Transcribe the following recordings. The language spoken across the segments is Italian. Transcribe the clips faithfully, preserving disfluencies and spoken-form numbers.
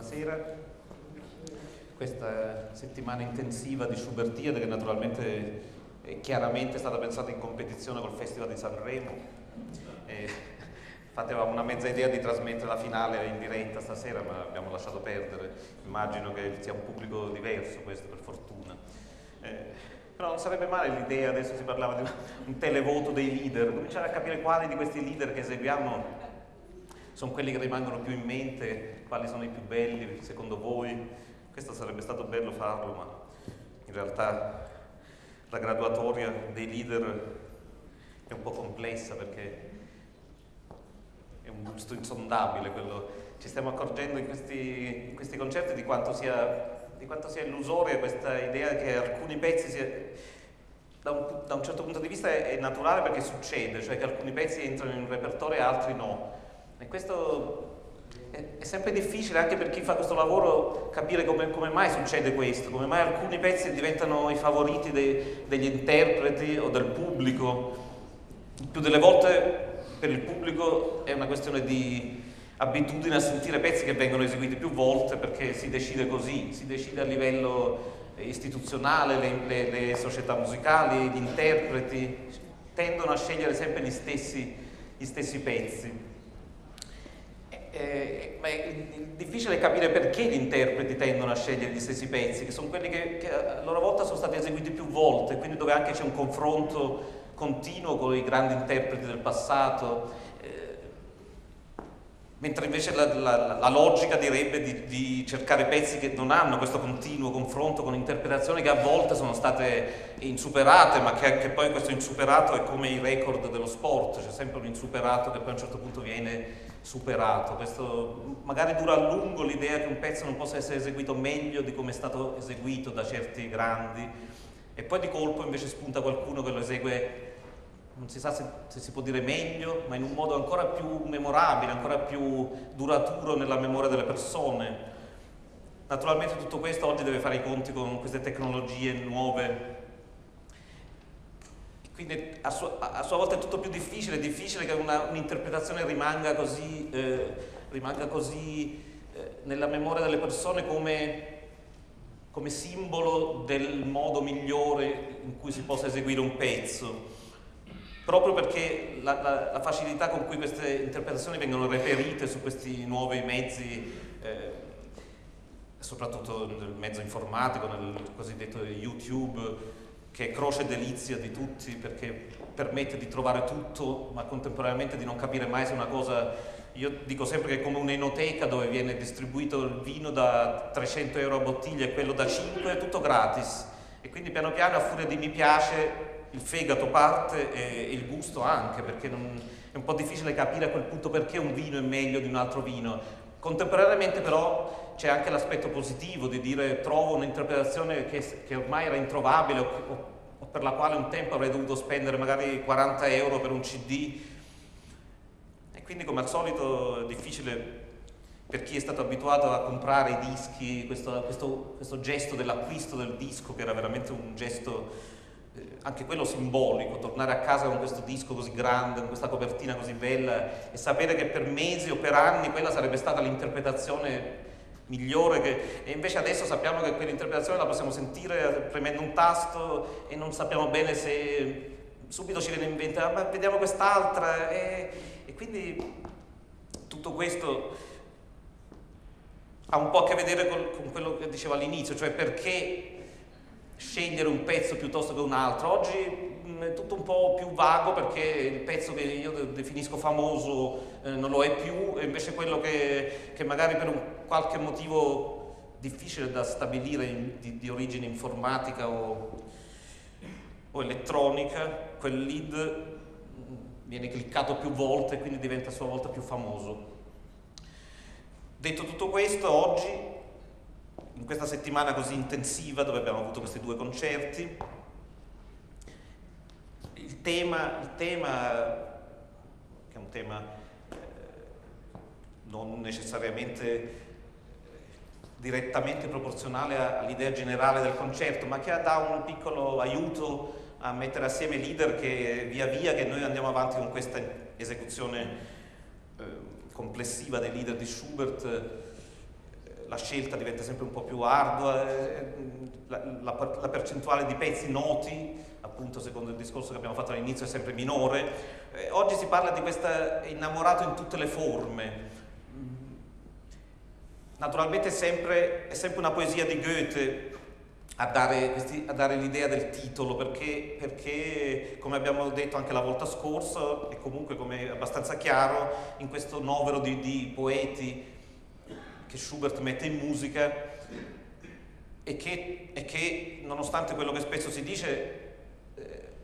Buonasera. Questa settimana intensiva di Schubertiade, che naturalmente è chiaramente stata pensata in competizione col Festival di Sanremo. E, infatti avevamo una mezza idea di trasmettere la finale in diretta stasera, ma abbiamo lasciato perdere. Immagino che sia un pubblico diverso questo, per fortuna. E, però non sarebbe male l'idea, adesso si parlava di un televoto dei leader, cominciare a capire quali di questi leader che eseguiamo sono quelli che rimangono più in mente, quali sono i più belli secondo voi. Questo sarebbe stato bello farlo, ma in realtà la graduatoria dei leader è un po' complessa, perché è un gusto insondabile quello. Ci stiamo accorgendo in questi, in questi concerti di quanto sia... di quanto sia illusoria questa idea che alcuni pezzi, sia, da, un, da un certo punto di vista è, è naturale, perché succede, cioè che alcuni pezzi entrano in un repertorio e altri no. E questo è, è sempre difficile anche per chi fa questo lavoro capire come, come mai succede questo, come mai alcuni pezzi diventano i favoriti de, degli interpreti o del pubblico. Più delle volte per il pubblico è una questione di abitudine a sentire pezzi che vengono eseguiti più volte, perché si decide così, si decide a livello istituzionale, le, le, le società musicali, gli interpreti tendono a scegliere sempre gli stessi, gli stessi pezzi. E, e, ma è difficile capire perché gli interpreti tendono a scegliere gli stessi pezzi, che sono quelli che, che a loro volta sono stati eseguiti più volte, quindi dove anche c'è un confronto continuo con i grandi interpreti del passato. Mentre invece la, la, la logica direbbe di, di cercare pezzi che non hanno questo continuo confronto con interpretazioni che a volte sono state insuperate, ma che, che poi questo insuperato è come i record dello sport, c'è sempre un insuperato che poi a un certo punto viene superato. Questo magari dura a lungo l'idea che un pezzo non possa essere eseguito meglio di come è stato eseguito da certi grandi, e poi di colpo invece spunta qualcuno che lo esegue, non si sa se, se si può dire meglio, ma in un modo ancora più memorabile, ancora più duraturo nella memoria delle persone. Naturalmente tutto questo oggi deve fare i conti con queste tecnologie nuove. Quindi a sua, a sua volta è tutto più difficile, è difficile che un'interpretazione rimanga così, eh, rimanga così eh, nella memoria delle persone come... come simbolo del modo migliore in cui si possa eseguire un pezzo. Proprio perché la, la, la facilità con cui queste interpretazioni vengono reperite su questi nuovi mezzi, eh, soprattutto nel mezzo informatico, nel cosiddetto YouTube, che è croce e delizia di tutti, perché permette di trovare tutto, ma contemporaneamente di non capire mai se una cosa... Io dico sempre che è come un'enoteca dove viene distribuito il vino da trecento euro a bottiglia e quello da cinque, è tutto gratis. E quindi piano piano, a furia di mi piace, il fegato parte e il gusto anche, perché non, è un po' difficile capire a quel punto perché un vino è meglio di un altro vino. Contemporaneamente però c'è anche l'aspetto positivo di dire trovo un'interpretazione che, che ormai era introvabile, o, o per la quale un tempo avrei dovuto spendere magari quaranta euro per un C D. E quindi, come al solito, è difficile per chi è stato abituato a comprare i dischi, questo, questo, questo gesto dell'acquisto del disco, che era veramente un gesto anche quello simbolico, tornare a casa con questo disco così grande, con questa copertina così bella, e sapere che per mesi o per anni quella sarebbe stata l'interpretazione migliore che... e invece adesso sappiamo che quell'interpretazione la possiamo sentire premendo un tasto e non sappiamo bene se subito ci viene in mente ah, ma vediamo quest'altra, e... e quindi tutto questo ha un po' a che vedere con, con quello che dicevo all'inizio, cioè perché scegliere un pezzo piuttosto che un altro. Oggi mh, è tutto un po' più vago, perché il pezzo che io definisco famoso eh, non lo è più, e invece quello che, che magari per un qualche motivo difficile da stabilire, in, di, di origine informatica o, o elettronica, quel lead viene cliccato più volte e quindi diventa a sua volta più famoso. Detto tutto questo, oggi, in questa settimana così intensiva dove abbiamo avuto questi due concerti, il tema, il tema che è un tema eh, non necessariamente direttamente proporzionale all'idea generale del concerto, ma che dà un piccolo aiuto a mettere assieme leader che via via che noi andiamo avanti con questa esecuzione eh, complessiva dei leader di Schubert, la scelta diventa sempre un po' più ardua, la, la, la percentuale di pezzi noti, appunto secondo il discorso che abbiamo fatto all'inizio, è sempre minore. Eh, oggi si parla di questo innamorato in tutte le forme. Naturalmente è sempre, è sempre una poesia di Goethe a dare, dare l'idea del titolo, perché, perché, come abbiamo detto anche la volta scorsa, e comunque come è abbastanza chiaro, in questo novero di, di poeti che Schubert mette in musica e che, e che, nonostante quello che spesso si dice,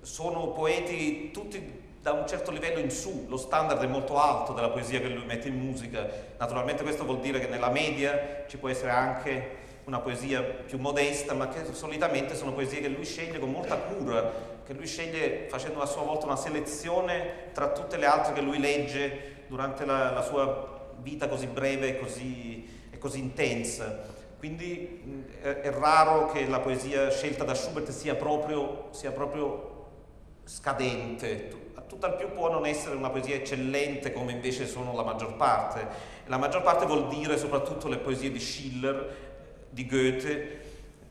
sono poeti tutti da un certo livello in su, lo standard è molto alto della poesia che lui mette in musica. Naturalmente questo vuol dire che nella media ci può essere anche una poesia più modesta, ma che solitamente sono poesie che lui sceglie con molta cura, che lui sceglie facendo a sua volta una selezione tra tutte le altre che lui legge durante la, la sua vita così breve e così, e così intensa. Quindi è, è raro che la poesia scelta da Schubert sia proprio, sia proprio scadente. Tutt'al più può non essere una poesia eccellente, come invece sono la maggior parte. La maggior parte vuol dire soprattutto le poesie di Schiller, di Goethe,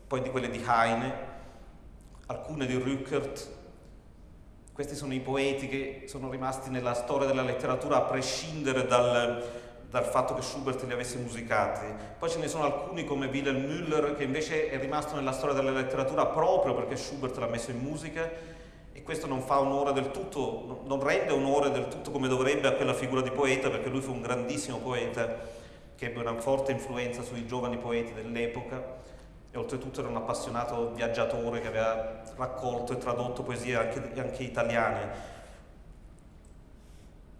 poi di quelle di Heine, alcune di Rückert. Questi sono i poeti che sono rimasti nella storia della letteratura a prescindere dal, dal fatto che Schubert li avesse musicati. Poi ce ne sono alcuni come Wilhelm Müller, che invece è rimasto nella storia della letteratura proprio perché Schubert l'ha messo in musica. E questo non fa onore del tutto, non rende onore del tutto come dovrebbe a quella figura di poeta, perché lui fu un grandissimo poeta che ebbe una forte influenza sui giovani poeti dell'epoca e oltretutto era un appassionato viaggiatore che aveva raccolto e tradotto poesie anche, anche italiane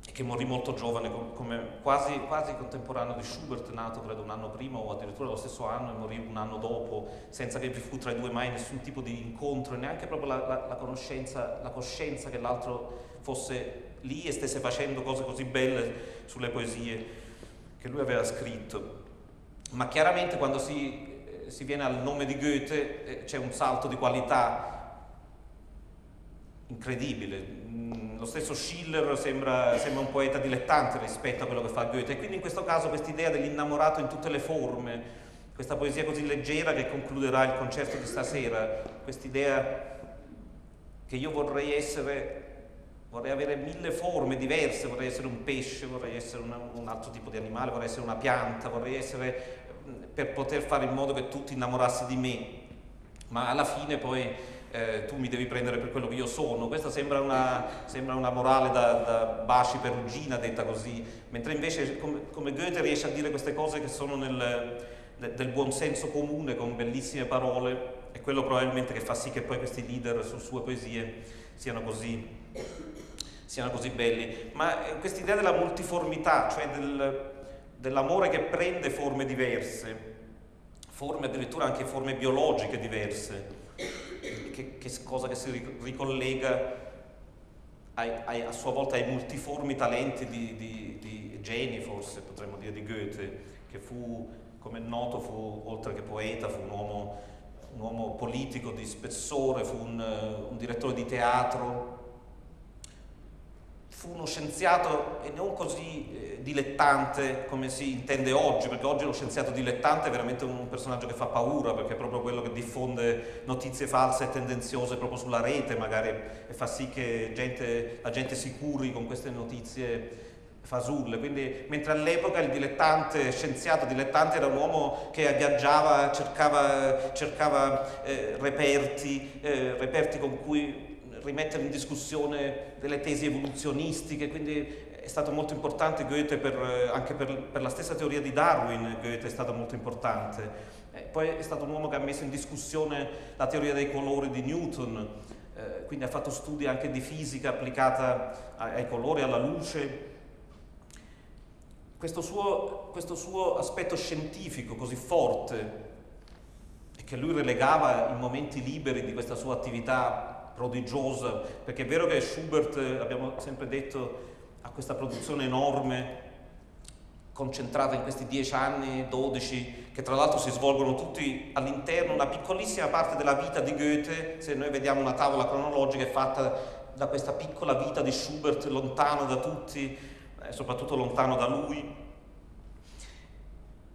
e che morì molto giovane, come, quasi, quasi contemporaneo di Schubert, nato credo un anno prima o addirittura lo stesso anno e morì un anno dopo, senza che vi fu tra i due mai nessun tipo di incontro e neanche proprio la, la, la conoscenza, la coscienza che l'altro fosse lì e stesse facendo cose così belle sulle poesie che lui aveva scritto. Ma chiaramente quando si, si viene al nome di Goethe eh, c'è un salto di qualità incredibile. Lo stesso Schiller sembra, sembra un poeta dilettante rispetto a quello che fa Goethe, e quindi in questo caso quest'idea dell'innamorato in tutte le forme, questa poesia così leggera che concluderà il concerto di stasera, quest'idea che io vorrei essere, vorrei avere mille forme diverse, vorrei essere un pesce, vorrei essere una, un altro tipo di animale, vorrei essere una pianta, vorrei essere, per poter fare in modo che tu ti innamorassi di me, ma alla fine poi Eh, tu mi devi prendere per quello che io sono. Questa sembra una, sembra una morale da, da Baci Perugina detta così, mentre invece come, come Goethe riesce a dire queste cose che sono nel, de, del buon senso comune con bellissime parole, e quello probabilmente che fa sì che poi questi leader su sue poesie siano così, siano così belli. Ma eh, quest'idea della multiformità, cioè del, dell'amore che prende forme diverse, forme addirittura anche forme biologiche diverse, Che, che cosa che si ricollega ai, ai, a sua volta ai multiformi talenti di, di, di geni, forse potremmo dire, di Goethe, che fu, come è noto, fu oltre che poeta, fu un uomo, un uomo politico di spessore, fu un, un direttore di teatro, fu uno scienziato e non così eh, dilettante come si intende oggi, perché oggi lo scienziato dilettante è veramente un personaggio che fa paura, perché è proprio quello che diffonde notizie false e tendenziose proprio sulla rete magari, e fa sì che gente, la gente si curi con queste notizie fasulle. Quindi, mentre all'epoca il dilettante, scienziato dilettante, era un uomo che viaggiava, cercava, cercava eh, reperti, eh, reperti con cui rimettere in discussione delle tesi evoluzionistiche. Quindi è stato molto importante Goethe per, anche per, per la stessa teoria di Darwin. Goethe è stato molto importante. E poi è stato un uomo che ha messo in discussione la teoria dei colori di Newton, eh, quindi ha fatto studi anche di fisica applicata ai, ai colori, alla luce. Questo suo, questo suo aspetto scientifico così forte, che lui relegava in momenti liberi di questa sua attività prodigiosa, perché è vero che Schubert, abbiamo sempre detto, ha questa produzione enorme concentrata in questi dieci anni, dodici, che tra l'altro si svolgono tutti all'interno, una piccolissima parte della vita di Goethe. Se noi vediamo una tavola cronologica, è fatta da questa piccola vita di Schubert, lontano da tutti, soprattutto lontano da lui.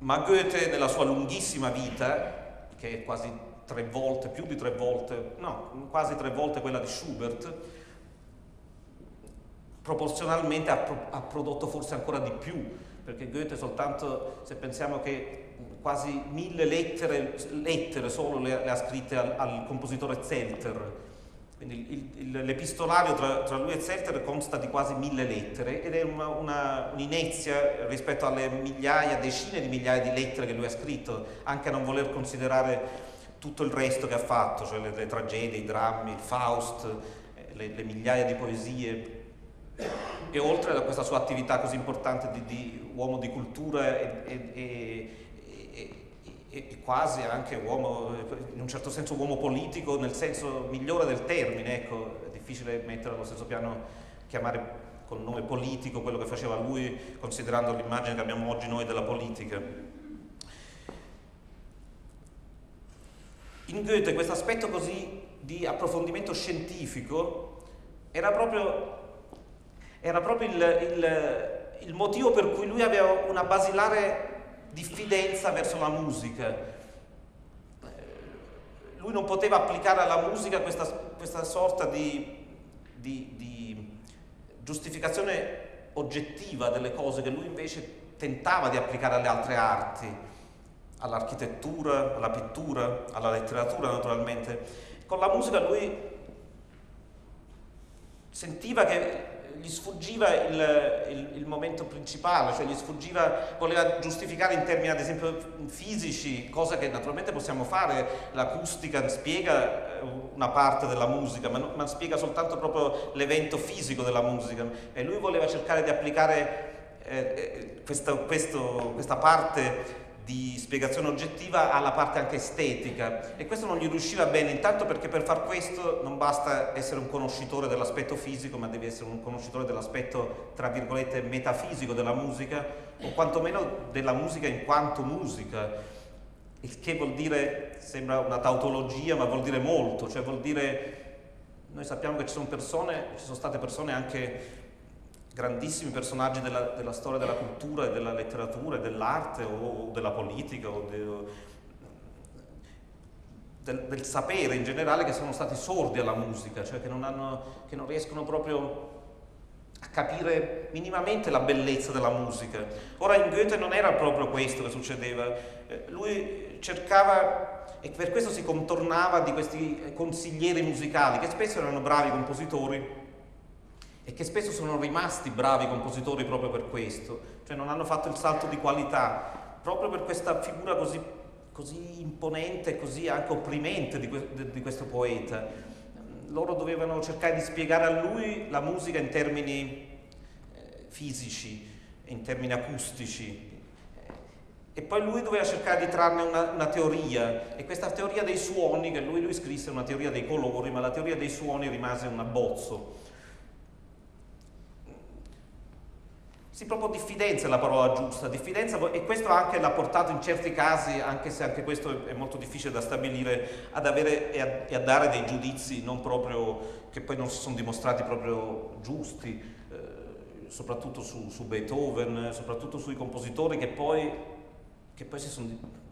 Ma Goethe nella sua lunghissima vita, che è quasi tre volte, più di tre volte, no, quasi tre volte quella di Schubert, proporzionalmente ha, pro- ha prodotto forse ancora di più, perché Goethe soltanto, se pensiamo che quasi mille lettere, lettere solo le, le ha scritte al, al compositore Zelter, quindi il, il, l'epistolario tra, tra lui e Zelter consta di quasi mille lettere ed è una, una, un'inezia rispetto alle migliaia, decine di migliaia di lettere che lui ha scritto, anche a non voler considerare tutto il resto che ha fatto, cioè le, le tragedie, i drammi, il Faust, le, le migliaia di poesie. E oltre a questa sua attività così importante di, di uomo di cultura e, e, e e quasi anche uomo, in un certo senso uomo politico nel senso migliore del termine, ecco, è difficile mettere allo stesso piano, chiamare col nome politico quello che faceva lui, considerando l'immagine che abbiamo oggi noi della politica. In Goethe questo aspetto così di approfondimento scientifico era proprio, era proprio il, il, il motivo per cui lui aveva una basilare diffidenza verso la musica. Lui non poteva applicare alla musica questa, questa sorta di, di, di giustificazione oggettiva delle cose che lui invece tentava di applicare alle altre arti, all'architettura, alla pittura, alla letteratura naturalmente. Con la musica lui sentiva che gli sfuggiva il, il, il momento principale, cioè gli sfuggiva, voleva giustificare in termini ad esempio fisici, cosa che naturalmente possiamo fare, l'acustica spiega una parte della musica, ma, non, ma spiega soltanto proprio l'evento fisico della musica, e lui voleva cercare di applicare eh, questa, questo, questa parte di spiegazione oggettiva alla parte anche estetica, e questo non gli riusciva bene, intanto perché per far questo non basta essere un conoscitore dell'aspetto fisico, ma devi essere un conoscitore dell'aspetto tra virgolette metafisico della musica, o quantomeno della musica in quanto musica, il che vuol dire, sembra una tautologia, ma vuol dire molto, cioè vuol dire, noi sappiamo che ci sono persone, ci sono state persone anche grandissimi personaggi della, della storia della cultura e della letteratura e dell'arte o, o della politica o, de, o del, del sapere in generale, che sono stati sordi alla musica, cioè che non, hanno, che non riescono proprio a capire minimamente la bellezza della musica. Ora in Goethe non era proprio questo che succedeva, lui cercava, e per questo si contornava di questi consiglieri musicali che spesso erano bravi compositori e che spesso sono rimasti bravi compositori proprio per questo, cioè non hanno fatto il salto di qualità, proprio per questa figura così, così imponente, così anche opprimente di, que- di questo poeta. Loro dovevano cercare di spiegare a lui la musica in termini eh, fisici, in termini acustici, e poi lui doveva cercare di trarne una, una teoria, e questa teoria dei suoni, che lui, lui scrisse una teoria dei colori, ma la teoria dei suoni rimase un abbozzo. Sì, proprio diffidenza è la parola giusta, diffidenza, e questo anche l'ha portato in certi casi, anche se anche questo è molto difficile da stabilire, ad avere e a, e a dare dei giudizi non proprio, che poi non si sono dimostrati proprio giusti, eh, soprattutto su, su Beethoven, soprattutto sui compositori che poi, che poi si sono,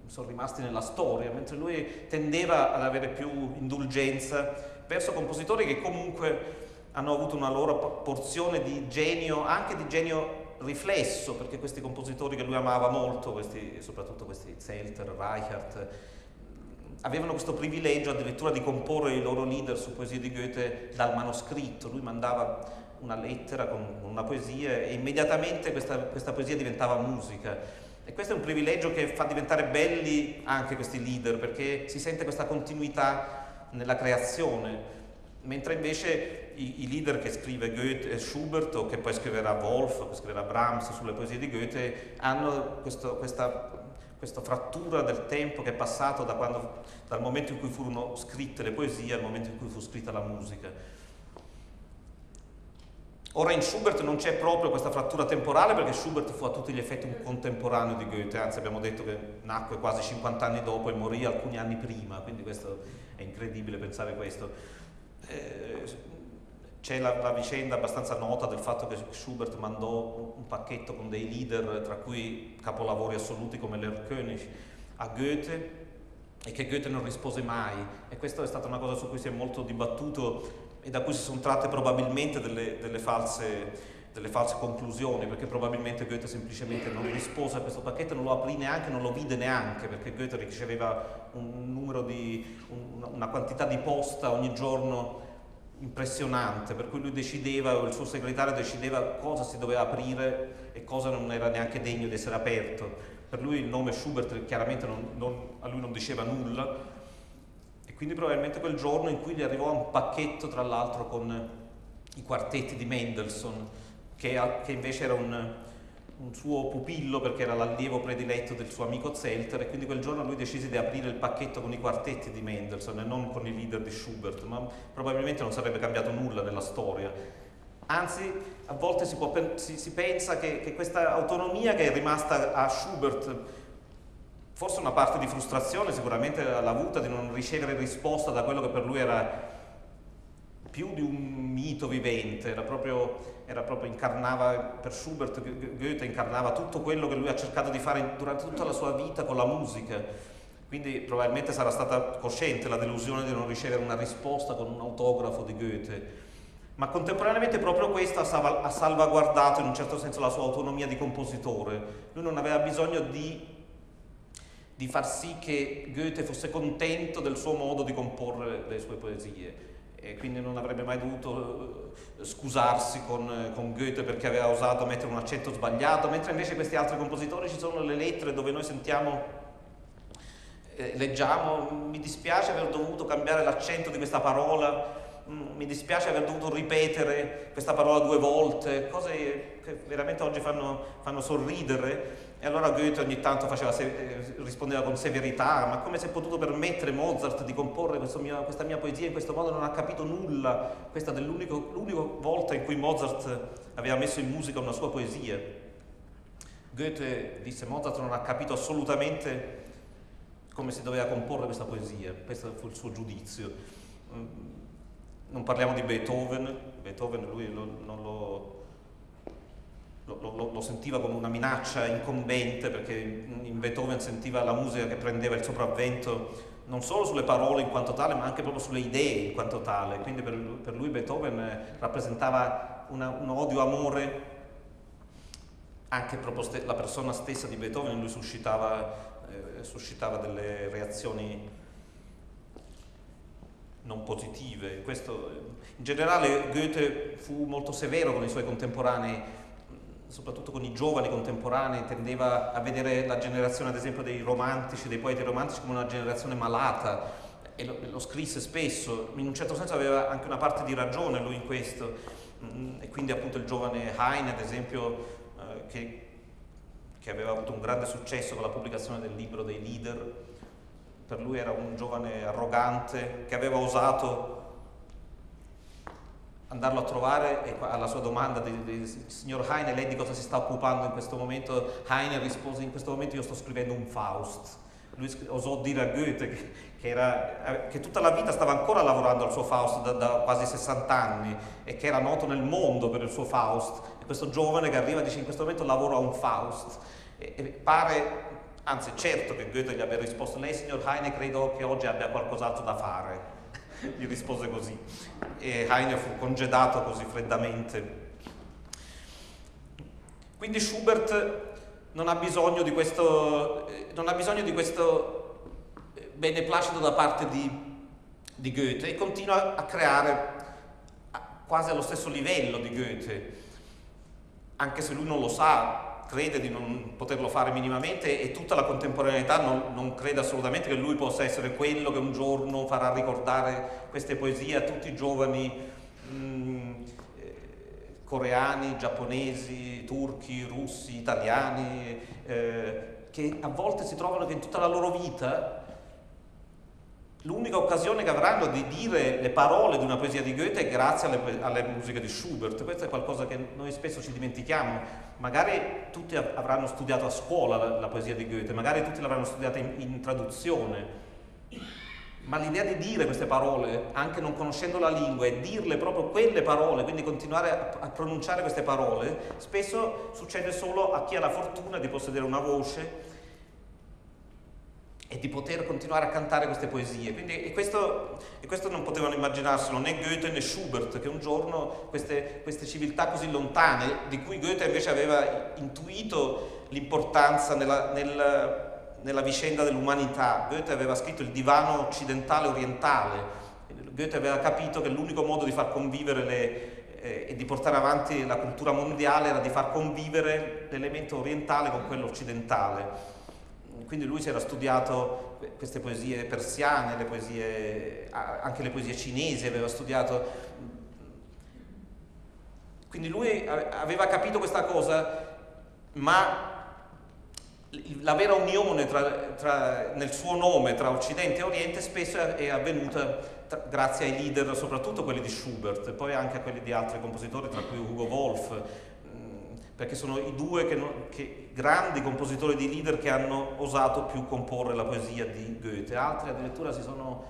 sono rimasti nella storia, mentre lui tendeva ad avere più indulgenza verso compositori che comunque hanno avuto una loro porzione di genio, anche di genio riflesso, perché questi compositori che lui amava molto, questi, soprattutto questi Zelter, Rückert, avevano questo privilegio addirittura di comporre i loro leader su poesie di Goethe dal manoscritto. Lui mandava una lettera con una poesia e immediatamente questa, questa poesia diventava musica, e questo è un privilegio che fa diventare belli anche questi leader, perché si sente questa continuità nella creazione, mentre invece i leader che scrive Goethe e Schubert, o che poi scriverà Wolf, che scriverà Brahms sulle poesie di Goethe, hanno questo, questa, questa frattura del tempo che è passato da quando, dal momento in cui furono scritte le poesie al momento in cui fu scritta la musica. Ora in Schubert non c'è proprio questa frattura temporale, perché Schubert fu a tutti gli effetti un contemporaneo di Goethe, anzi abbiamo detto che nacque quasi cinquanta anni dopo e morì alcuni anni prima, quindi questo è incredibile pensare questo. Eh, C'è la, la vicenda abbastanza nota del fatto che Schubert mandò un pacchetto con dei leader, tra cui capolavori assoluti come l'Erlkönig, a Goethe, e che Goethe non rispose mai. E questa è stata una cosa su cui si è molto dibattuto e da cui si sono tratte probabilmente delle, delle, false, delle false conclusioni, perché probabilmente Goethe semplicemente non rispose a questo pacchetto, non lo aprì neanche, non lo vide neanche, perché Goethe riceveva un numero di, un, una quantità di posta ogni giorno impressionante, per cui lui decideva, o il suo segretario decideva, cosa si doveva aprire e cosa non era neanche degno di essere aperto. Per lui il nome Schubert chiaramente non, non, a lui non diceva nulla, e quindi probabilmente quel giorno in cui gli arrivò un pacchetto, tra l'altro, con i quartetti di Mendelssohn, che, che invece era un, un suo pupillo, perché era l'allievo prediletto del suo amico Zelter, e quindi quel giorno lui decise di aprire il pacchetto con i quartetti di Mendelssohn e non con i leader di Schubert, ma probabilmente non sarebbe cambiato nulla nella storia. Anzi, a volte si, può, si, si pensa che, che questa autonomia che è rimasta a Schubert, forse una parte di frustrazione sicuramente l'ha avuta di non ricevere risposta da quello che per lui era più di un mito vivente, era proprio, era proprio incarnava, per Schubert Goethe incarnava tutto quello che lui ha cercato di fare durante tutta la sua vita con la musica. Quindi probabilmente sarà stata cosciente la delusione di non ricevere una risposta con un autografo di Goethe. Ma contemporaneamente proprio questo ha salvaguardato in un certo senso la sua autonomia di compositore. Lui non aveva bisogno di, di far sì che Goethe fosse contento del suo modo di comporre le sue poesie, e quindi non avrebbe mai dovuto scusarsi con, con Goethe perché aveva osato mettere un accento sbagliato, mentre invece questi altri compositori ci sono le lettere dove noi sentiamo... Eh, leggiamo, mi dispiace aver dovuto cambiare l'accento di questa parola, mi dispiace aver dovuto ripetere questa parola due volte, cose che veramente oggi fanno, fanno sorridere. E allora Goethe ogni tanto faceva se, rispondeva con severità: ma come si è potuto permettere Mozart di comporre questo mio, questa mia poesia in questo modo? Non ha capito nulla. Questa è l'unica volta in cui Mozart aveva messo in musica una sua poesia. Goethe disse: Mozart non ha capito assolutamente come si doveva comporre questa poesia. Questo fu il suo giudizio. Non parliamo di Beethoven, Beethoven lui lo, non lo, lo, lo, lo sentiva come una minaccia incombente, perché in Beethoven sentiva la musica che prendeva il sopravvento non solo sulle parole in quanto tale, ma anche proprio sulle idee in quanto tale. Quindi per, per lui Beethoven rappresentava una, un odio-amore, anche proprio la persona stessa di Beethoven lui suscitava, eh, suscitava delle reazioni non positive. Questo, in generale Goethe fu molto severo con i suoi contemporanei, soprattutto con i giovani contemporanei, tendeva a vedere la generazione, ad esempio, dei romantici, dei poeti romantici, come una generazione malata, e lo, lo scrisse spesso. In un certo senso aveva anche una parte di ragione lui in questo, e quindi appunto il giovane Heine, ad esempio, eh, che, che aveva avuto un grande successo con la pubblicazione del libro dei leader, per lui era un giovane arrogante che aveva osato andarlo a trovare, e alla sua domanda del di, di, signor Heine, lei di cosa si sta occupando in questo momento? Heine rispose: in questo momento io sto scrivendo un Faust. Lui osò dire a Goethe che, che, era, che tutta la vita stava ancora lavorando al suo Faust da, da quasi sessanta anni, e che era noto nel mondo per il suo Faust, e questo giovane che arriva dice: in questo momento lavoro a un Faust. E, e pare... Anzi, certo che Goethe gli abbia risposto: lei, signor Heine, credo che oggi abbia qualcos'altro da fare. Gli rispose così. E Heine fu congedato così freddamente. Quindi Schubert non ha bisogno di questo, non ha bisogno di questo beneplacito da parte di, di Goethe, e continua a creare quasi allo stesso livello di Goethe, anche se lui non lo sa. Crede di non poterlo fare minimamente, e tutta la contemporaneità non, non crede assolutamente che lui possa essere quello che un giorno farà ricordare queste poesie a tutti i giovani mh, coreani, giapponesi, turchi, russi, italiani, eh, che a volte si trovano che in tutta la loro vita l'unica occasione che avranno di dire le parole di una poesia di Goethe è grazie alle, alle musiche di Schubert. Questo è qualcosa che noi spesso ci dimentichiamo. Magari tutti avranno studiato a scuola la, la poesia di Goethe, magari tutti l'avranno studiata in, in traduzione, ma l'idea di dire queste parole, anche non conoscendo la lingua, e dirle proprio quelle parole, quindi continuare a, a pronunciare queste parole, spesso succede solo a chi ha la fortuna di possedere una voce e di poter continuare a cantare queste poesie. Quindi, e, questo, e questo non potevano immaginarselo né Goethe né Schubert, che un giorno queste, queste civiltà così lontane, di cui Goethe invece aveva intuito l'importanza nella... nel, nella vicenda dell'umanità. Goethe aveva scritto il divano occidentale orientale, Goethe aveva capito che l'unico modo di far convivere le, eh, e di portare avanti la cultura mondiale era di far convivere l'elemento orientale con quello occidentale. Quindi lui si era studiato queste poesie persiane, le poesie, anche le poesie cinesi aveva studiato. Quindi lui aveva capito questa cosa, ma la vera unione tra, tra, nel suo nome tra Occidente e Oriente spesso è avvenuta tra, grazie ai leader, soprattutto quelli di Schubert, poi anche a quelli di altri compositori, tra cui Hugo Wolf, perché sono i due che, che, grandi compositori di leader che hanno osato più comporre la poesia di Goethe. Altri addirittura si sono,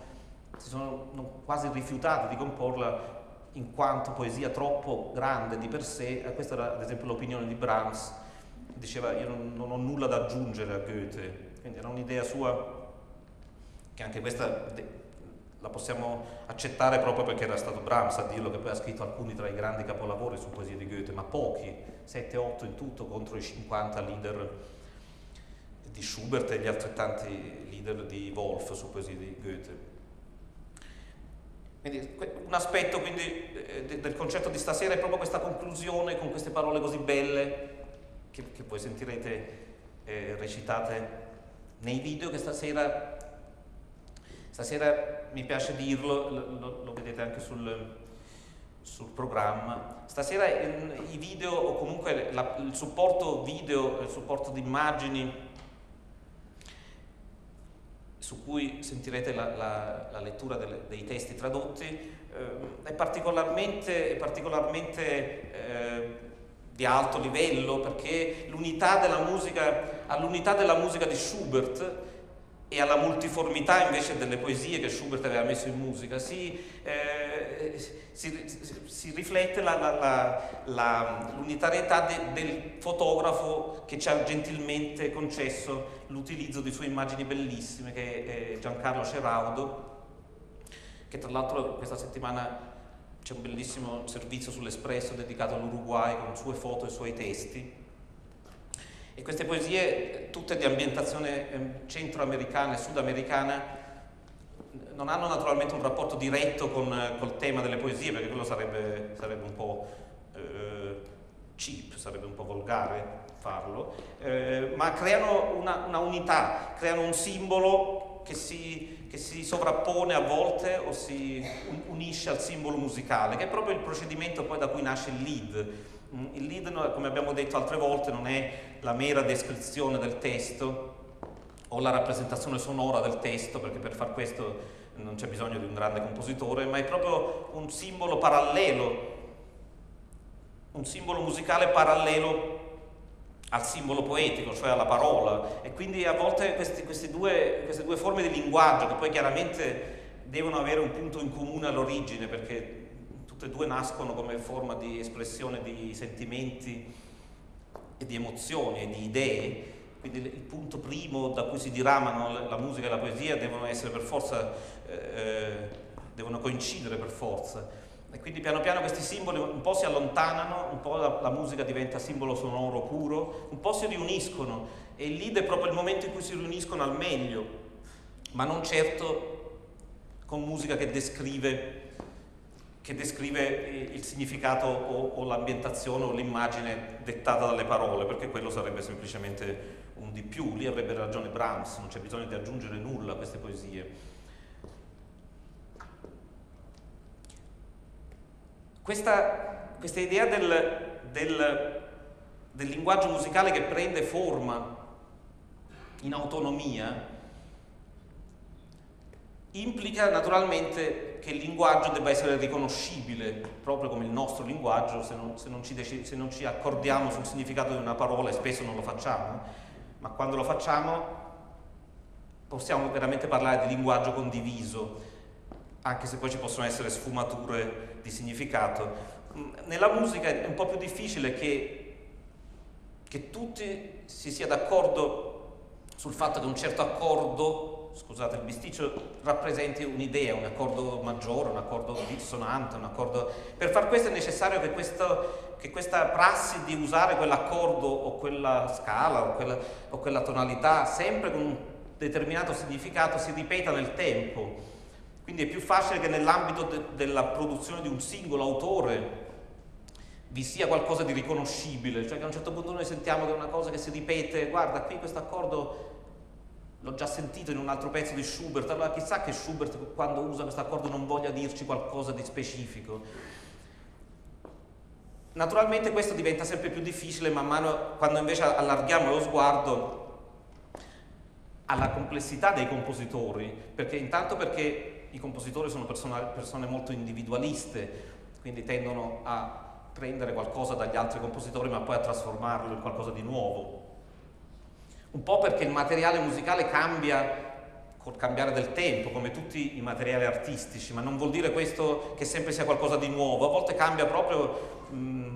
si sono quasi rifiutati di comporla in quanto poesia troppo grande di per sé. Questa era ad esempio l'opinione di Brahms. Diceva: io non, non ho nulla da aggiungere a Goethe. Quindi era un'idea sua, che anche questa la possiamo accettare proprio perché era stato Brahms a dirlo, che poi ha scritto alcuni tra i grandi capolavori su poesie di Goethe, ma pochi, sette otto in tutto, contro i cinquanta leader di Schubert e gli altrettanti leader di Wolf su poesie di Goethe. Quindi un aspetto quindi del concetto di stasera è proprio questa conclusione con queste parole così belle, Che, che voi sentirete eh, recitate nei video, che stasera, stasera mi piace dirlo, lo, lo vedete anche sul, sul programma. Stasera in, i video, o comunque la, il supporto video, il supporto di immagini su cui sentirete la, la, la lettura delle, dei testi tradotti, eh, è particolarmente, è particolarmente eh, di alto livello, perché l'unità della musica, all'unità della musica di Schubert e alla multiformità invece delle poesie che Schubert aveva messo in musica si, eh, si, si riflette l'unitarietà de, del fotografo che ci ha gentilmente concesso l'utilizzo di sue immagini bellissime, che è Giancarlo Ceraudo, che tra l'altro questa settimana c'è un bellissimo servizio sull'Espresso dedicato all'Uruguay con sue foto e suoi testi. E queste poesie, tutte di ambientazione centroamericana e sudamericana, non hanno naturalmente un rapporto diretto con col tema delle poesie, perché quello sarebbe, sarebbe un po' eh, cheap, sarebbe un po' volgare farlo, eh, ma creano una, una unità, creano un simbolo Che si, che si sovrappone a volte o si unisce al simbolo musicale, che è proprio il procedimento poi da cui nasce il lead. Il lead, come abbiamo detto altre volte, non è la mera descrizione del testo o la rappresentazione sonora del testo, perché per far questo non c'è bisogno di un grande compositore, ma è proprio un simbolo parallelo, un simbolo musicale parallelo al simbolo poetico, cioè alla parola. E quindi a volte questi, questi due, queste due forme di linguaggio, che poi chiaramente devono avere un punto in comune all'origine, perché tutte e due nascono come forma di espressione di sentimenti e di emozioni e di idee, quindi il punto primo da cui si diramano la musica e la poesia devono essere per forza, eh, devono coincidere per forza. E quindi piano piano questi simboli un po' si allontanano, un po' la, la musica diventa simbolo sonoro puro, un po' si riuniscono, e il lead è proprio il momento in cui si riuniscono al meglio, ma non certo con musica che descrive, che descrive il significato o, o l'ambientazione o l'immagine dettata dalle parole, perché quello sarebbe semplicemente un di più. Lì avrebbe ragione Brahms, non c'è bisogno di aggiungere nulla a queste poesie. Questa, questa idea del, del, del linguaggio musicale che prende forma in autonomia implica naturalmente che il linguaggio debba essere riconoscibile, proprio come il nostro linguaggio. Se non, se non, ci, dec- se non ci accordiamo sul significato di una parola, e spesso non lo facciamo, ma quando lo facciamo possiamo veramente parlare di linguaggio condiviso, anche se poi ci possono essere sfumature di significato. Nella musica è un po' più difficile che, che tutti si sia d'accordo sul fatto che un certo accordo, scusate il bisticcio, rappresenti un'idea, un accordo maggiore, un accordo dissonante, un accordo... Per far questo è necessario che, questo, che questa prassi di usare quell'accordo o quella scala o quella, o quella tonalità sempre con un determinato significato si ripeta nel tempo. Quindi è più facile che nell'ambito de- della produzione di un singolo autore vi sia qualcosa di riconoscibile, cioè che a un certo punto noi sentiamo che è una cosa che si ripete, guarda qui questo accordo l'ho già sentito in un altro pezzo di Schubert, allora chissà che Schubert quando usa questo accordo non voglia dirci qualcosa di specifico. Naturalmente questo diventa sempre più difficile man mano quando invece allarghiamo lo sguardo alla complessità dei compositori, perché intanto perché i compositori sono persone molto individualiste, quindi tendono a prendere qualcosa dagli altri compositori ma poi a trasformarlo in qualcosa di nuovo. Un po' perché il materiale musicale cambia col cambiare del tempo, come tutti i materiali artistici, ma non vuol dire questo che sempre sia qualcosa di nuovo, a volte cambia proprio, mh,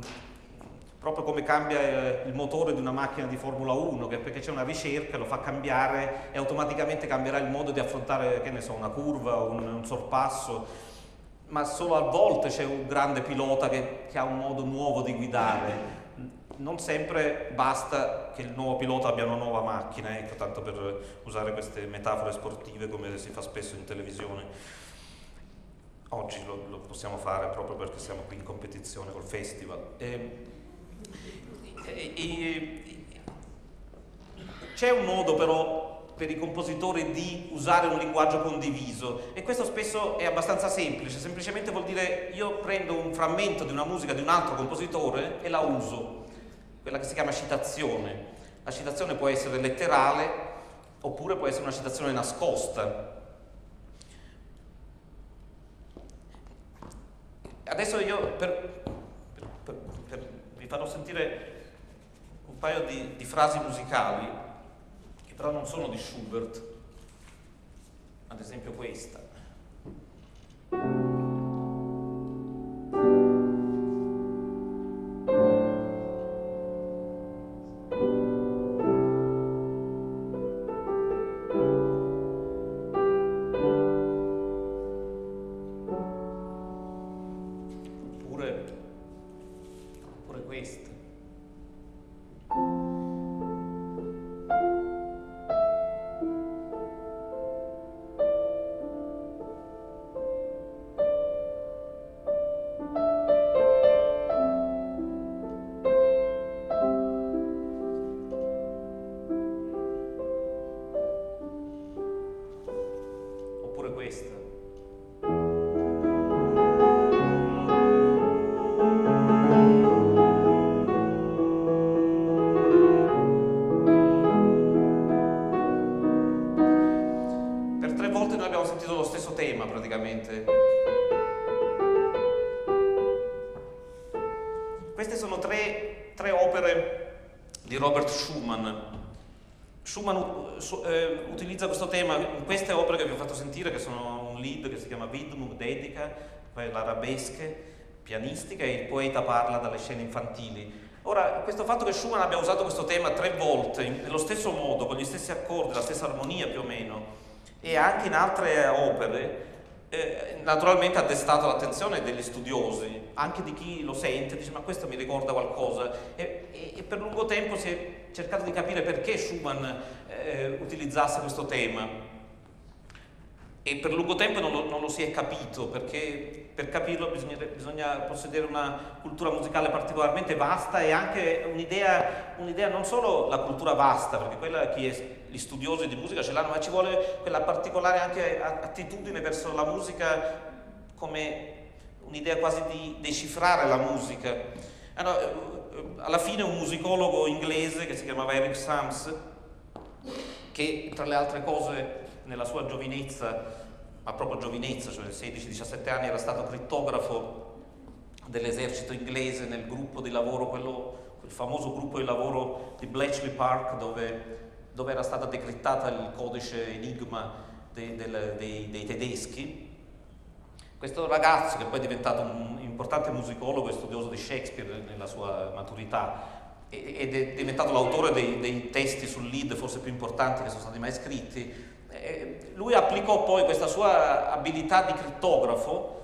proprio come cambia il motore di una macchina di Formula uno, che perché c'è una ricerca lo fa cambiare e automaticamente cambierà il modo di affrontare, che ne so, una curva, un, un sorpasso, ma solo a volte c'è un grande pilota che, che ha un modo nuovo di guidare. Non sempre basta che il nuovo pilota abbia una nuova macchina, ecco, tanto per usare queste metafore sportive come si fa spesso in televisione. Oggi lo, lo possiamo fare proprio perché siamo qui in competizione col festival. E, E, e, e, c'è un modo però per i compositori di usare un linguaggio condiviso e questo spesso è abbastanza semplice, semplicemente vuol dire io prendo un frammento di una musica di un altro compositore e la uso, quella che si chiama citazione. La citazione può essere letterale oppure può essere una citazione nascosta. Adesso io per, per, per, per farò sentire un paio di, di frasi musicali che però non sono di Schubert, ad esempio questa. Queste sono tre, tre opere di Robert Schumann. Schumann su, eh, utilizza questo tema in queste opere che vi ho fatto sentire, che sono un lied che si chiama Widmung, dedica, poi l'arabesche pianistica e il poeta parla dalle scene infantili. Ora, questo fatto che Schumann abbia usato questo tema tre volte, in, nello stesso modo, con gli stessi accordi, la stessa armonia più o meno, e anche in altre opere, naturalmente ha destato l'attenzione degli studiosi, anche di chi lo sente, dice ma questo mi ricorda qualcosa, e, e, e per lungo tempo si è cercato di capire perché Schumann eh, utilizzasse questo tema e per lungo tempo non lo, non lo si è capito, perché per capirlo bisogna, bisogna possedere una cultura musicale particolarmente vasta e anche un'idea, un'idea non solo la cultura vasta, perché quella chi è gli studiosi di musica ce l'hanno, ma ci vuole quella particolare anche attitudine verso la musica come un'idea quasi di decifrare la musica. Alla fine un musicologo inglese che si chiamava Eric Sams, che tra le altre cose nella sua giovinezza, ma proprio giovinezza, cioè sedici diciassette anni, era stato crittografo dell'esercito inglese nel gruppo di lavoro, quello, quel famoso gruppo di lavoro di Bletchley Park dove dove era stata decrittata il codice Enigma dei, dei, dei, dei tedeschi. Questo ragazzo, che poi è diventato un importante musicologo e studioso di Shakespeare nella sua maturità, ed è diventato l'autore dei, dei testi sul Lied forse più importanti che sono stati mai scritti, e lui applicò poi questa sua abilità di crittografo.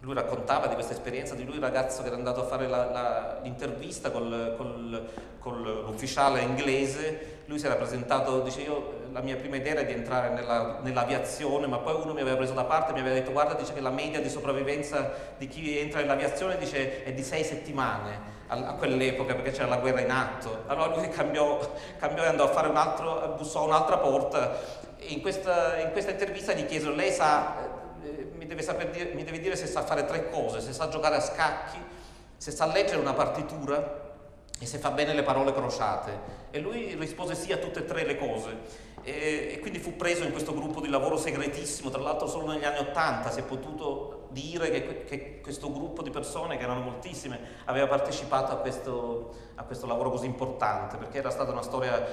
Lui raccontava di questa esperienza di lui, ragazzo che era andato a fare l'intervista col, col, con l'ufficiale inglese. Lui si era presentato, dice: io la mia prima idea era di entrare nella, nell'aviazione, ma poi uno mi aveva preso da parte e mi aveva detto: guarda, dice che la media di sopravvivenza di chi entra nell'aviazione, dice, è di sei settimane a, a quell'epoca, perché c'era la guerra in atto. Allora lui cambiò, cambiò e andò a fare un altro, bussò un'altra porta, e in questa, in questa intervista gli chiesero: lei sa... Mi deve, saper dire, mi deve dire se sa fare tre cose: se sa giocare a scacchi, se sa leggere una partitura e se fa bene le parole crociate. E lui rispose sì a tutte e tre le cose, e, e quindi fu preso in questo gruppo di lavoro segretissimo. Tra l'altro solo negli anni Ottanta si è potuto dire che, che questo gruppo di persone, che erano moltissime, aveva partecipato a questo, a questo lavoro così importante, perché era stata una storia,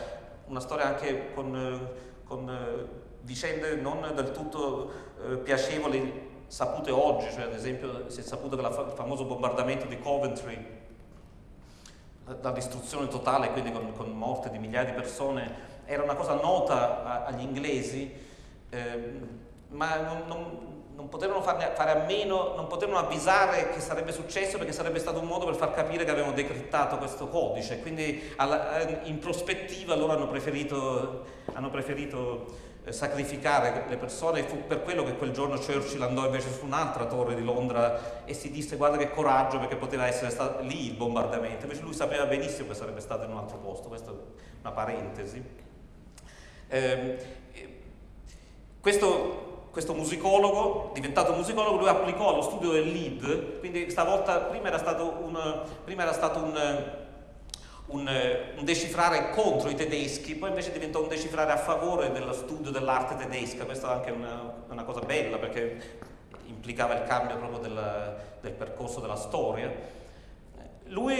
una storia anche con... con vicende non del tutto eh, piacevoli sapute oggi. Cioè, ad esempio, si è saputo che la fa il famoso bombardamento di Coventry, la, la distruzione totale, quindi con, con morte di migliaia di persone, era una cosa nota a, agli inglesi, eh, ma non, non, non potevano farne, fare a meno, non potevano avvisare che sarebbe successo, perché sarebbe stato un modo per far capire che avevano decrittato questo codice. Quindi alla, in prospettiva loro hanno preferito, hanno preferito sacrificare le persone. Fu per quello che quel giorno Churchill andò invece su un'altra torre di Londra e si disse: guarda che coraggio, perché poteva essere stato lì il bombardamento, invece lui sapeva benissimo che sarebbe stato in un altro posto. Questa è una parentesi. Eh, questo Questo musicologo, diventato musicologo, lui applicò allo studio del Lied. Quindi stavolta, prima era stato un... Prima era stato un Un, un decifrare contro i tedeschi, poi invece diventò un decifrare a favore dello studio dell'arte tedesca. Questa è anche una, una cosa bella, perché implicava il cambio proprio della, del percorso della storia. Lui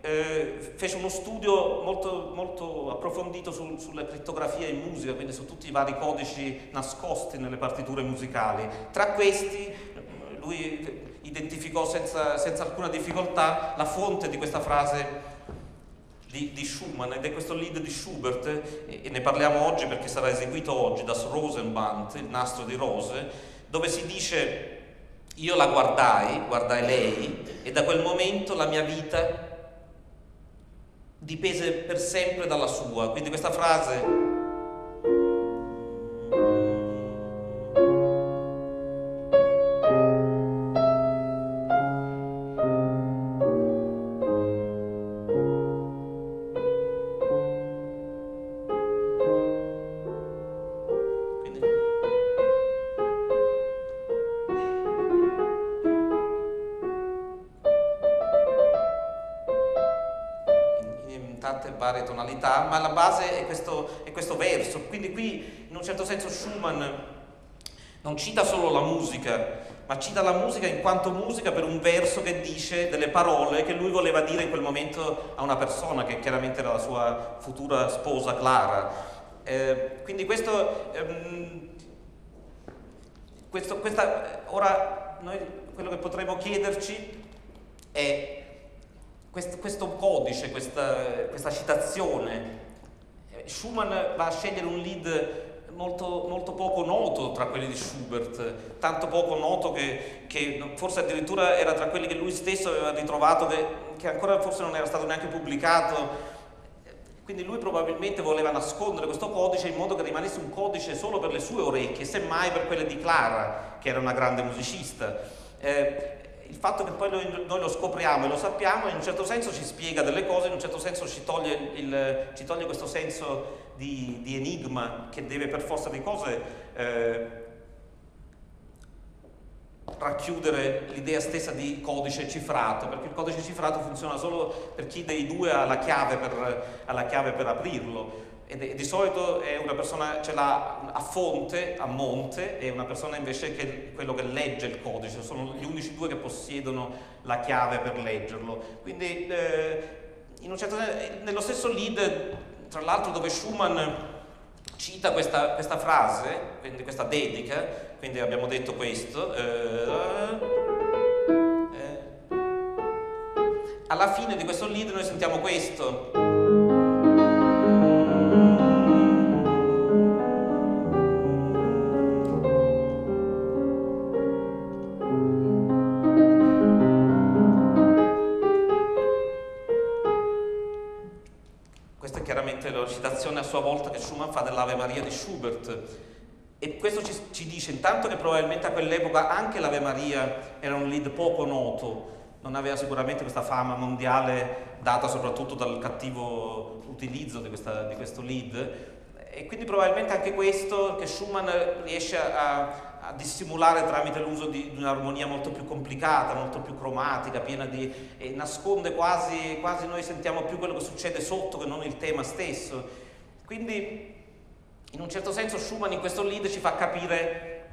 eh, fece uno studio molto, molto approfondito su, sulla crittografia in musica, quindi su tutti i vari codici nascosti nelle partiture musicali. Tra questi lui identificò senza, senza alcuna difficoltà la fonte di questa frase Di, di Schumann, ed è questo Lied di Schubert, e, e ne parliamo oggi perché sarà eseguito oggi, Das Rosenband, il nastro di rose, dove si dice: io la guardai, guardai lei, e da quel momento la mia vita dipese per sempre dalla sua. Quindi questa frase varie tonalità, ma la base è questo, è questo verso. Quindi qui in un certo senso Schumann non cita solo la musica, ma cita la musica in quanto musica per un verso che dice delle parole che lui voleva dire in quel momento a una persona, che chiaramente era la sua futura sposa Clara. Eh, quindi questo, ehm, questo questa, ora noi quello che potremmo chiederci è: Questo, questo codice, questa, questa citazione, Schumann va a scegliere un Lied molto, molto poco noto tra quelli di Schubert, tanto poco noto che, che forse addirittura era tra quelli che lui stesso aveva ritrovato, che, che ancora forse non era stato neanche pubblicato. Quindi lui probabilmente voleva nascondere questo codice in modo che rimanesse un codice solo per le sue orecchie, semmai per quelle di Clara, che era una grande musicista. Eh, Il fatto che poi noi, noi lo scopriamo e lo sappiamo, in un certo senso ci spiega delle cose, in un certo senso ci toglie, il, ci toglie questo senso di, di enigma che deve per forza di cose eh, racchiudere l'idea stessa di codice cifrato, perché il codice cifrato funziona solo per chi dei due ha la chiave per, ha la chiave per aprirlo. E di solito è una persona ce l'ha a fonte, a monte, e una persona invece che quello che legge il codice. Sono gli unici due che possiedono la chiave per leggerlo. Quindi eh, in un certo senso, nello stesso Lied, tra l'altro, dove Schumann cita questa, questa frase, quindi questa dedica, quindi abbiamo detto questo, eh, eh. alla fine di questo Lied noi sentiamo questo. Citazione a sua volta che Schumann fa dell'Ave Maria di Schubert, e questo ci, ci dice intanto che probabilmente a quell'epoca anche l'Ave Maria era un Lied poco noto, non aveva sicuramente questa fama mondiale data soprattutto dal cattivo utilizzo di, questa, di questo Lied, e quindi probabilmente anche questo che Schumann riesce a, a dissimulare tramite l'uso di, di un'armonia molto più complicata, molto più cromatica, piena di... e nasconde quasi, quasi noi sentiamo più quello che succede sotto che non il tema stesso. Quindi in un certo senso Schumann in questo Lied ci fa capire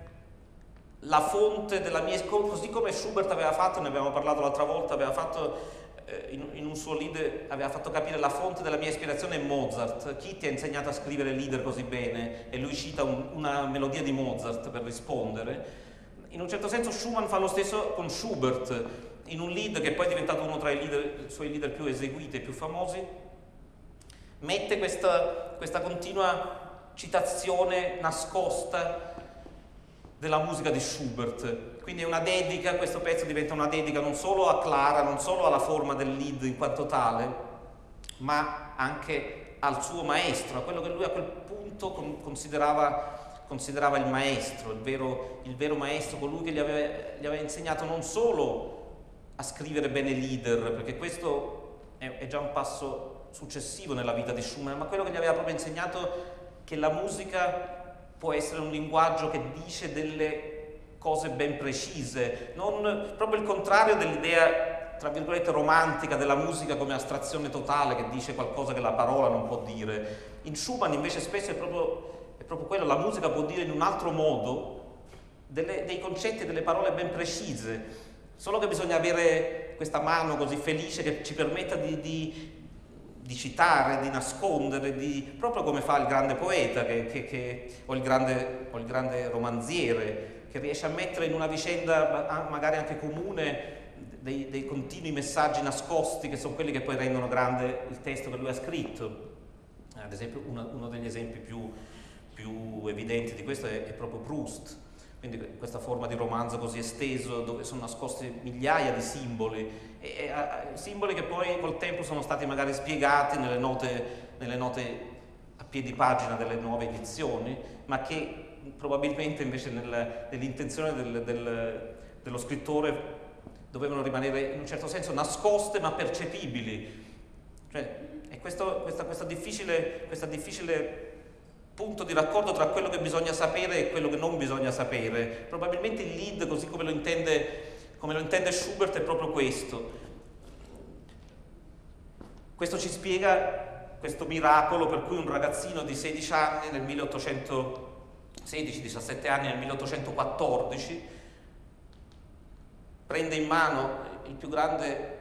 la fonte della mia... così come Schubert aveva fatto, ne abbiamo parlato l'altra volta, aveva fatto... in un suo Lied aveva fatto capire la fonte della mia ispirazione è Mozart. Chi ti ha insegnato a scrivere Lieder così bene? E lui cita un, una melodia di Mozart per rispondere. In un certo senso Schumann fa lo stesso con Schubert, in un Lied che poi è diventato uno tra i, leader, i suoi Lieder più eseguiti e più famosi, mette questa, questa continua citazione nascosta della musica di Schubert. Quindi è una dedica, questo pezzo diventa una dedica non solo a Clara, non solo alla forma del Lied in quanto tale, ma anche al suo maestro, a quello che lui a quel punto considerava, considerava il maestro, il vero, il vero maestro, colui che gli aveva, gli aveva insegnato non solo a scrivere bene Lieder, perché questo è, è già un passo successivo nella vita di Schumann, ma quello che gli aveva proprio insegnato che la musica può essere un linguaggio che dice delle cose ben precise, non proprio il contrario dell'idea, tra virgolette, romantica della musica come astrazione totale che dice qualcosa che la parola non può dire. In Schumann invece spesso è proprio, è proprio quello, la musica può dire in un altro modo delle, dei concetti e delle parole ben precise, solo che bisogna avere questa mano così felice che ci permetta di, di, di citare, di nascondere, di, proprio come fa il grande poeta che, che, che, o, il grande, o il grande romanziere, che riesce a mettere in una vicenda magari anche comune dei, dei continui messaggi nascosti che sono quelli che poi rendono grande il testo che lui ha scritto. Ad esempio uno, uno degli esempi più, più evidenti di questo è, è proprio Proust, quindi questa forma di romanzo così esteso dove sono nascosti migliaia di simboli, e, e, simboli che poi col tempo sono stati magari spiegati nelle note, nelle note a piedi pagina delle nuove edizioni, ma che probabilmente invece nel, nell'intenzione del, del, dello scrittore dovevano rimanere in un certo senso nascoste ma percepibili. Cioè, è questo questa, questa difficile, questa difficile punto di raccordo tra quello che bisogna sapere e quello che non bisogna sapere. Probabilmente il Lied, così come lo intende, come lo intende Schubert, è proprio questo. Questo ci spiega questo miracolo per cui un ragazzino di sedici anni nel milleottocento sedici diciassette anni, nel milleottocentoquattordici, prende in mano il più grande,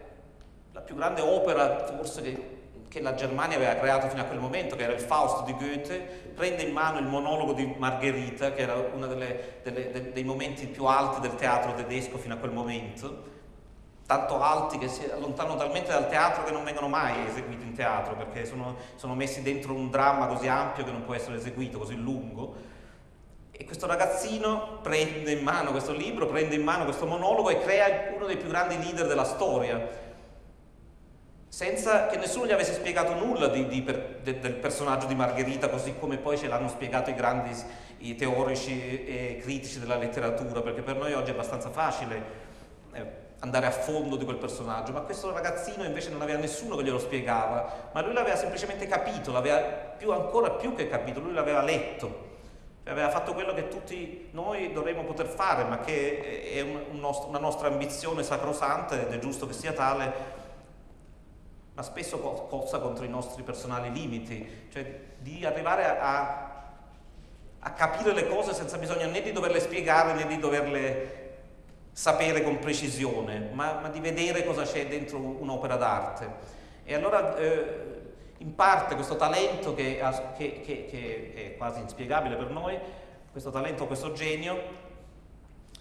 la più grande opera forse che, che la Germania aveva creato fino a quel momento, che era il Faust di Goethe, prende in mano il monologo di Margherita, che era uno delle, delle, de, dei momenti più alti del teatro tedesco fino a quel momento, tanto alti che si allontanano talmente dal teatro che non vengono mai eseguiti in teatro, perché sono, sono messi dentro un dramma così ampio che non può essere eseguito, così lungo. E questo ragazzino prende in mano questo libro, prende in mano questo monologo e crea uno dei più grandi Lieder della storia, senza che nessuno gli avesse spiegato nulla di, di, de, del personaggio di Margherita, così come poi ce l'hanno spiegato i grandi i teorici e critici della letteratura, perché per noi oggi è abbastanza facile andare a fondo di quel personaggio, ma questo ragazzino invece non aveva nessuno che glielo spiegava, ma lui l'aveva semplicemente capito, l'aveva più, ancora più che capito, lui l'aveva letto. Aveva fatto quello che tutti noi dovremmo poter fare, ma che è un nostro, una nostra ambizione sacrosanta, ed è giusto che sia tale, ma spesso cozza contro i nostri personali limiti, cioè di arrivare a, a capire le cose senza bisogno né di doverle spiegare né di doverle sapere con precisione, ma, ma di vedere cosa c'è dentro un'opera d'arte. E allora eh, in parte questo talento che, che, che, che è quasi inspiegabile per noi, questo talento, questo genio,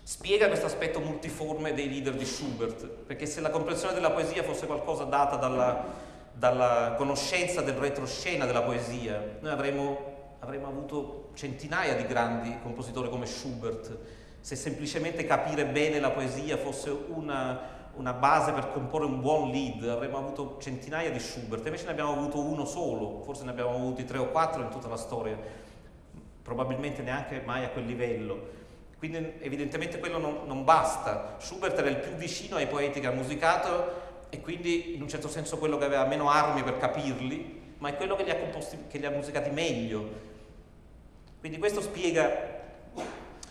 spiega questo aspetto multiforme dei leader di Schubert, perché se la comprensione della poesia fosse qualcosa data dalla, dalla conoscenza del retroscena della poesia, noi avremmo, avremmo avuto centinaia di grandi compositori come Schubert. Se semplicemente capire bene la poesia fosse una, una base per comporre un buon lead, avremmo avuto centinaia di Schubert, invece ne abbiamo avuto uno solo, forse ne abbiamo avuti tre o quattro in tutta la storia, probabilmente neanche mai a quel livello. Quindi evidentemente quello non, non basta. Schubert era il più vicino ai poeti che ha musicato e quindi in un certo senso quello che aveva meno armi per capirli, ma è quello che li ha, composti, che li ha musicati meglio. Quindi questo spiega,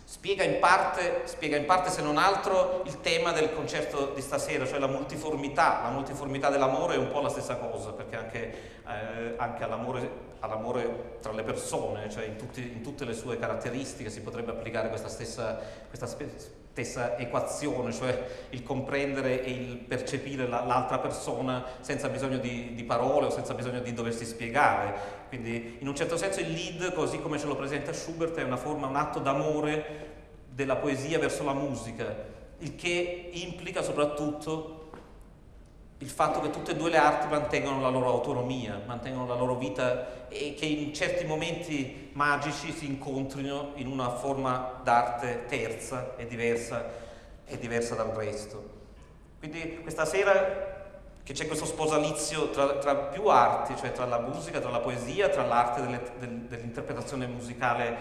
spiega, in parte, spiega in parte, se non altro, il tema del concerto di stasera, cioè la multiformità. La multiformità dell'amore è un po' la stessa cosa, perché anche, eh, anche all'amore... all'amore tra le persone, cioè in, tutti, in tutte le sue caratteristiche si potrebbe applicare questa stessa, questa stessa equazione, cioè il comprendere e il percepire l'altra persona senza bisogno di, di parole o senza bisogno di doversi spiegare. Quindi in un certo senso il Lied, così come ce lo presenta Schubert, è una forma, un atto d'amore della poesia verso la musica, il che implica soprattutto il fatto che tutte e due le arti mantengono la loro autonomia, mantengono la loro vita e che in certi momenti magici si incontrino in una forma d'arte terza e diversa, e diversa dal resto. Quindi questa sera che c'è questo sposalizio tra, tra più arti, cioè tra la musica, tra la poesia, tra l'arte dell'interpretazione musicale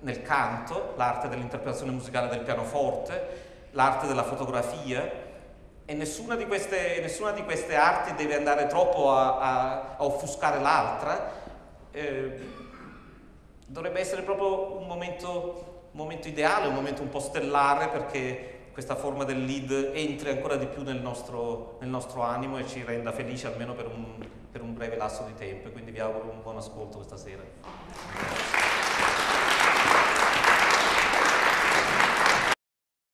nel canto, l'arte dell'interpretazione musicale del pianoforte, l'arte della fotografia, e nessuna di, queste, nessuna di queste arti deve andare troppo a, a, a offuscare l'altra. Eh, dovrebbe essere proprio un momento, un momento ideale, un momento un po' stellare, perché questa forma del lead entri ancora di più nel nostro, nel nostro animo e ci renda felici almeno per un, per un breve lasso di tempo. Quindi vi auguro un buon ascolto questa sera.